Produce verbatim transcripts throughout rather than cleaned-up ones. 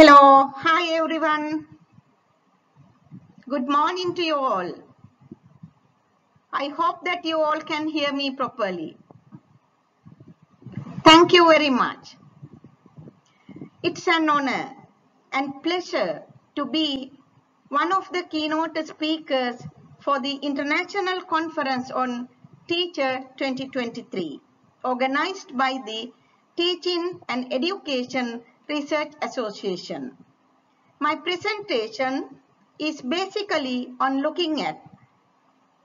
Hello, hi everyone. Good morning to you all. I hope that you all can hear me properly. Thank you very much. It's an honor and pleasure to be one of the keynote speakers for the International Conference on Teacher twenty twenty-three, organized by the Teaching and Education Research Association. My presentation is basically on looking at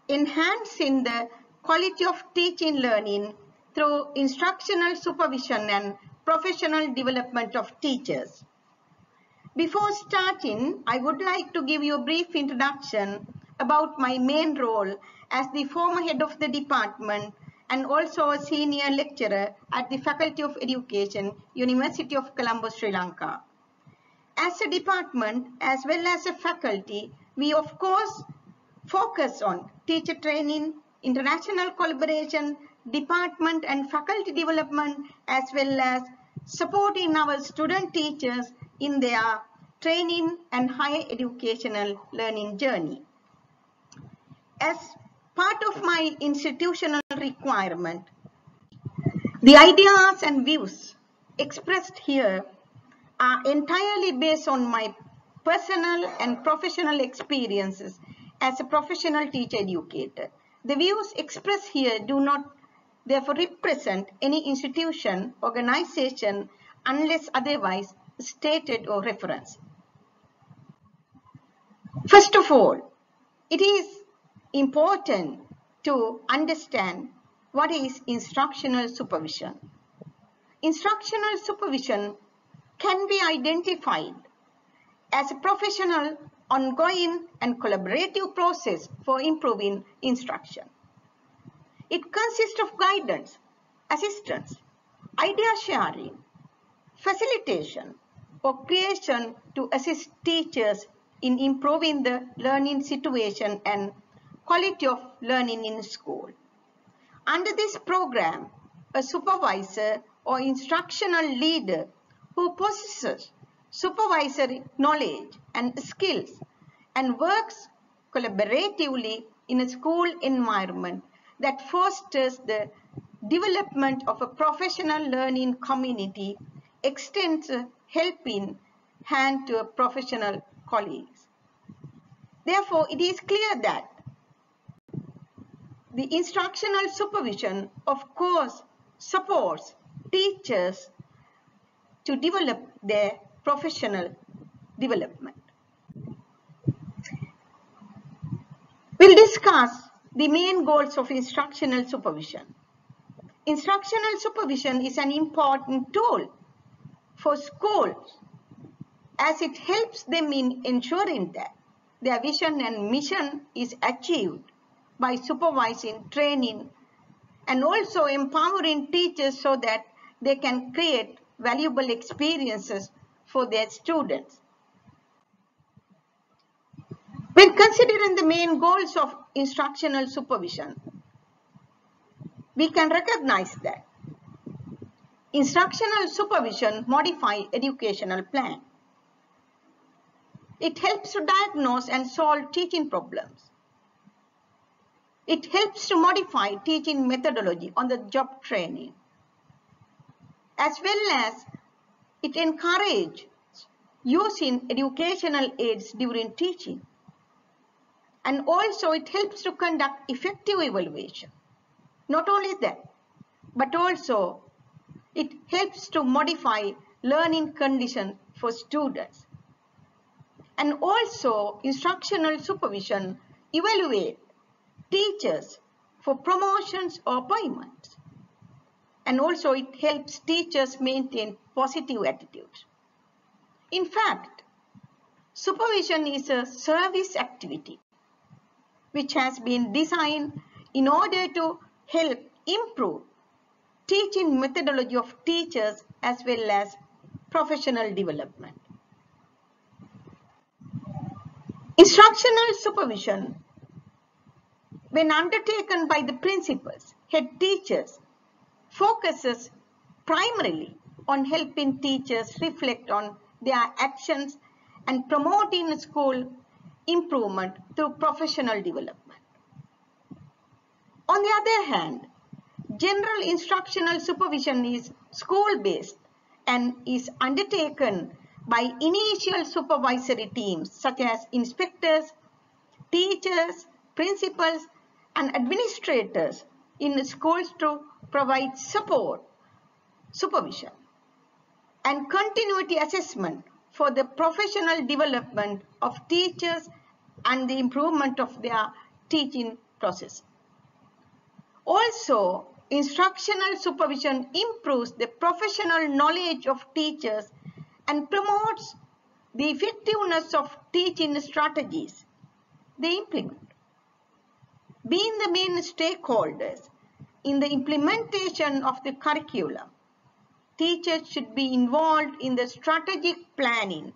enhancing the quality of teaching learning through instructional supervision and professional development of teachers. Before starting, I would like to give you a brief introduction about my main role as the former head of the department and also a senior lecturer at the Faculty of Education, University of Colombo, Sri Lanka. As a department, as well as a faculty, we of course focus on teacher training, international collaboration, department and faculty development, as well as supporting our student teachers in their training and higher educational learning journey. As part of my institutional requirement, the ideas and views expressed here are entirely based on my personal and professional experiences as a professional teacher educator. The views expressed here do not therefore represent any institution, organization, unless otherwise stated or referenced. First of all, it is important to understand what is instructional supervision. Instructional supervision can be identified as a professional, ongoing and collaborative process for improving instruction. It consists of guidance, assistance, idea sharing, facilitation or creation to assist teachers in improving the learning situation and quality of learning in school. Under this program, a supervisor or instructional leader who possesses supervisory knowledge and skills and works collaboratively in a school environment that fosters the development of a professional learning community extends a helping hand to a professional colleagues. Therefore, it is clear that the instructional supervision, of course, supports teachers to develop their professional development. We'll discuss the main goals of instructional supervision. Instructional supervision is an important tool for schools as it helps them in ensuring that their vision and mission is achieved by supervising, training, and also empowering teachers so that they can create valuable experiences for their students. When considering the main goals of instructional supervision, we can recognize that instructional supervision modifies educational plan. It helps to diagnose and solve teaching problems. It helps to modify teaching methodology on the job training, as well as it encourages using educational aids during teaching, and also it helps to conduct effective evaluation. Not only that, but also it helps to modify learning conditions for students, and also instructional supervision evaluates teachers for promotions or appointments, and also it helps teachers maintain positive attitudes. In fact, supervision is a service activity which has been designed in order to help improve teaching methodology of teachers as well as professional development. Instructional supervision, when undertaken by the principals, head teachers, focuses primarily on helping teachers reflect on their actions and promote in school improvement through professional development. On the other hand, general instructional supervision is school-based and is undertaken by initial supervisory teams such as inspectors, teachers, principals, and administrators in the schools to provide support, supervision, and continuity assessment for the professional development of teachers and the improvement of their teaching process. Also, instructional supervision improves the professional knowledge of teachers and promotes the effectiveness of teaching strategies they implement. Being the main stakeholders in the implementation of the curriculum, teachers should be involved in the strategic planning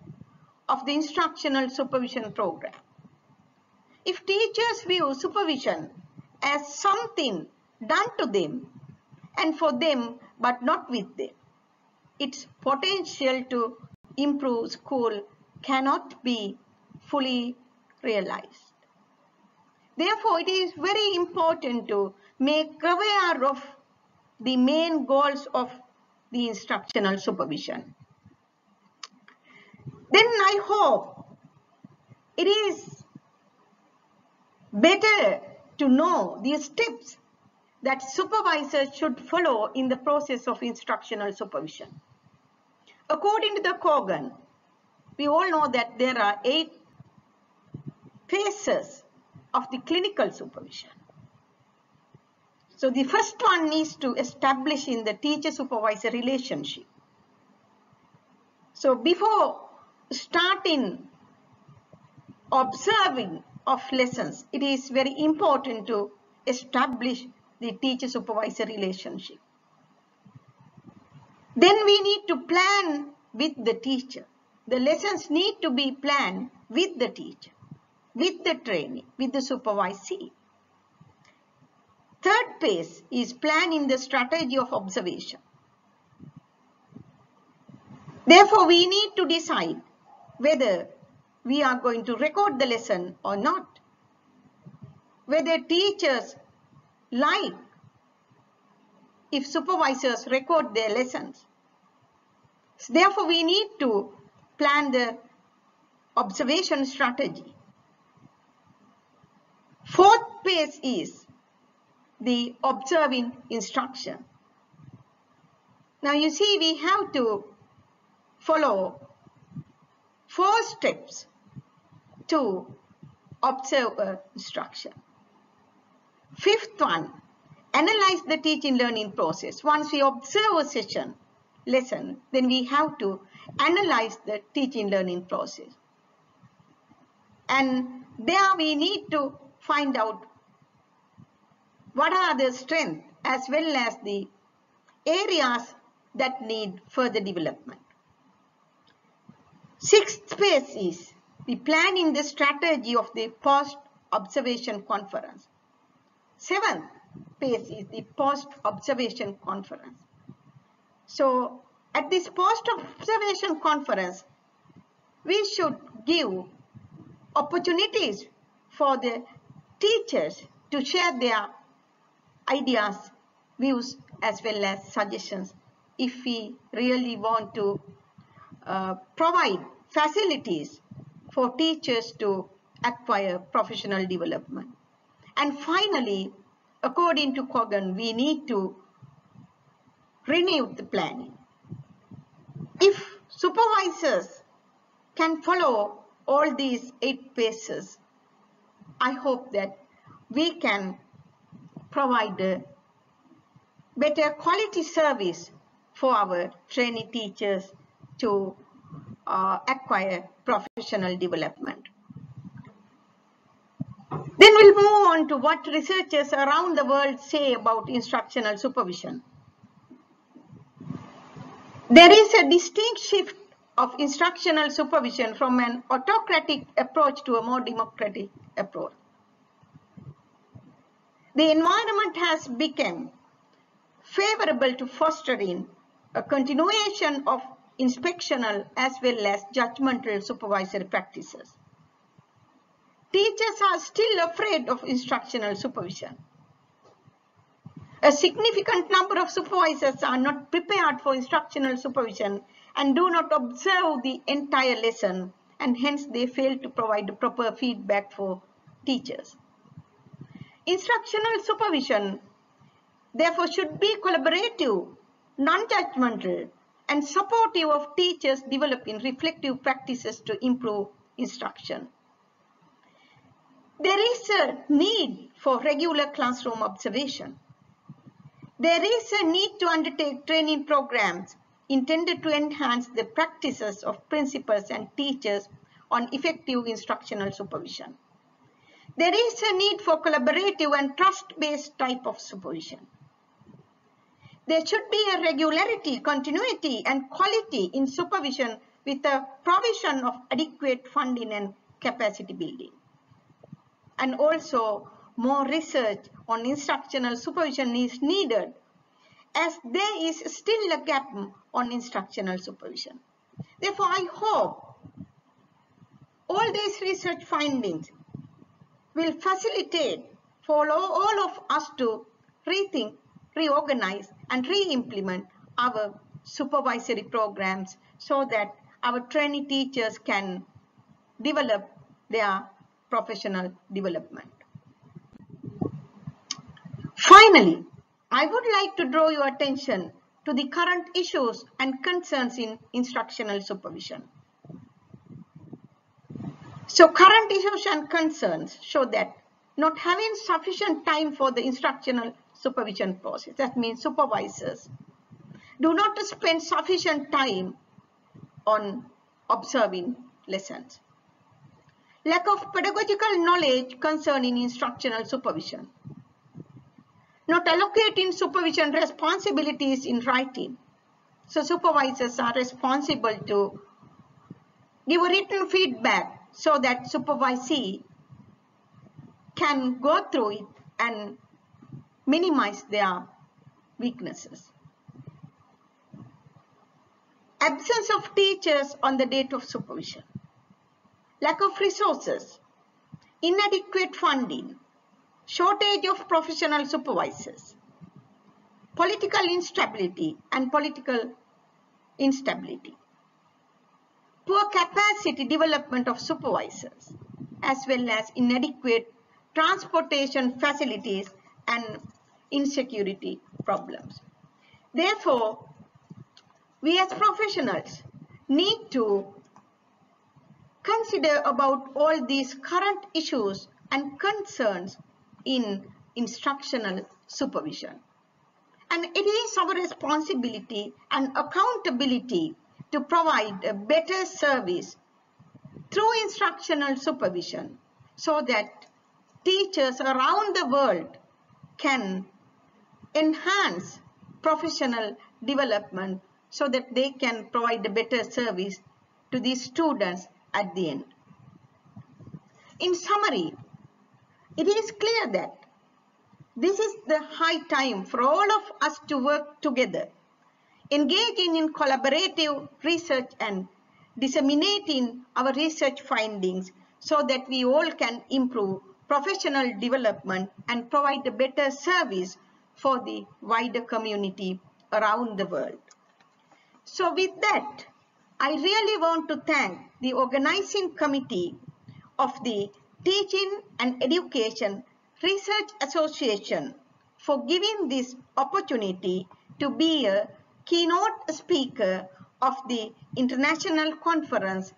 of the instructional supervision program. If teachers view supervision as something done to them and for them but not with them, its potential to improve school cannot be fully realized. Therefore, it is very important to make aware of the main goals of the instructional supervision. Then I hope it is better to know the steps that supervisors should follow in the process of instructional supervision. According to the Kogan, we all know that there are eight phases of the clinical supervision. So the first one is to establish in the teacher-supervisor relationship. So before starting observing of lessons, it is very important to establish the teacher-supervisor relationship. Then we need to plan with the teacher. The lessons need to be planned with the teacher, with the trainee, with the supervisee. Third phase is planning the strategy of observation. Therefore, we need to decide whether we are going to record the lesson or not, whether teachers like if supervisors record their lessons. Therefore, we need to plan the observation strategy. Fourth phase is the observing instruction. Now you see, we have to follow four steps to observe an instruction. Fifth one, analyze the teaching learning process. Once we observe a session, lesson, then we have to analyze the teaching learning process. And there we need to find out what are the strengths as well as the areas that need further development. Sixth phase is the planning the strategy of the post-observation conference. Seventh phase is the post-observation conference. So at this post-observation conference, we should give opportunities for the teachers to share their ideas, views, as well as suggestions if we really want to uh, provide facilities for teachers to acquire professional development. And finally, according to Kogan, we need to renew the planning. If supervisors can follow all these eight phases, I hope that we can provide a better quality service for our trainee teachers to uh, acquire professional development. Then we'll move on to what researchers around the world say about instructional supervision. There is a distinct shift of instructional supervision from an autocratic approach to a more democratic approach. The environment has become favorable to fostering a continuation of inspectional as well as judgmental supervisory practices. Teachers are still afraid of instructional supervision. A significant number of supervisors are not prepared for instructional supervision and do not observe the entire lesson, and hence they fail to provide proper feedback for teachers. Instructional supervision, therefore, should be collaborative, non-judgmental, and supportive of teachers developing reflective practices to improve instruction. There is a need for regular classroom observation. There is a need to undertake training programs intended to enhance the practices of principals and teachers on effective instructional supervision. There is a need for collaborative and trust-based type of supervision. There should be a regularity, continuity, and quality in supervision with a provision of adequate funding and capacity building. And also, more research on instructional supervision is needed, as there is still a gap on instructional supervision. Therefore, I hope all these research findings will facilitate for all of us to rethink, reorganize, and re-implement our supervisory programs so that our trainee teachers can develop their professional development. Finally, I would like to draw your attention to the current issues and concerns in instructional supervision. So, current issues and concerns show that not having sufficient time for the instructional supervision process, that means supervisors do not spend sufficient time on observing lessons. Lack of pedagogical knowledge concerning instructional supervision. Not allocating supervision responsibilities in writing. So supervisors are responsible to give written feedback so that supervisee can go through it and minimize their weaknesses. Absence of teachers on the date of supervision. Lack of resources, inadequate funding, shortage of professional supervisors, political instability and political instability, poor capacity development of supervisors, as well as inadequate transportation facilities and insecurity problems. Therefore, we as professionals need to consider about all these current issues and concerns in instructional supervision. And it is our responsibility and accountability to provide a better service through instructional supervision so that teachers around the world can enhance professional development so that they can provide a better service to these students at the end. In summary, it is clear that this is the high time for all of us to work together, engaging in collaborative research and disseminating our research findings so that we all can improve professional development and provide a better service for the wider community around the world. So with that, I really want to thank the organizing committee of the Teaching and Education Research Association for giving this opportunity to be a keynote speaker of the International Conference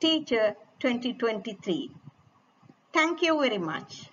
Teacher twenty twenty-three. Thank you very much.